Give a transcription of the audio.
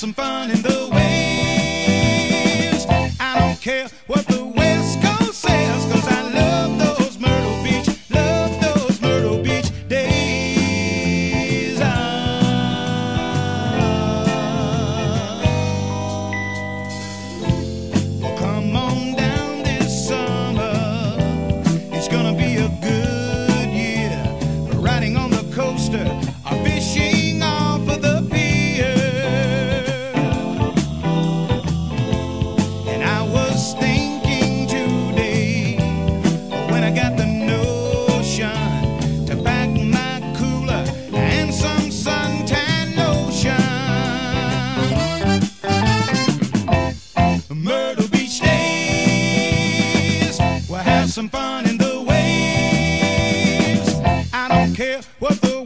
some fun in the waves. I don't care what the West Coast says, 'cause I love those Myrtle Beach days. Well, come on down this summer, it's gonna be a good year. Riding on the coaster, or fishing off of the some fun in the waves. I don't care what the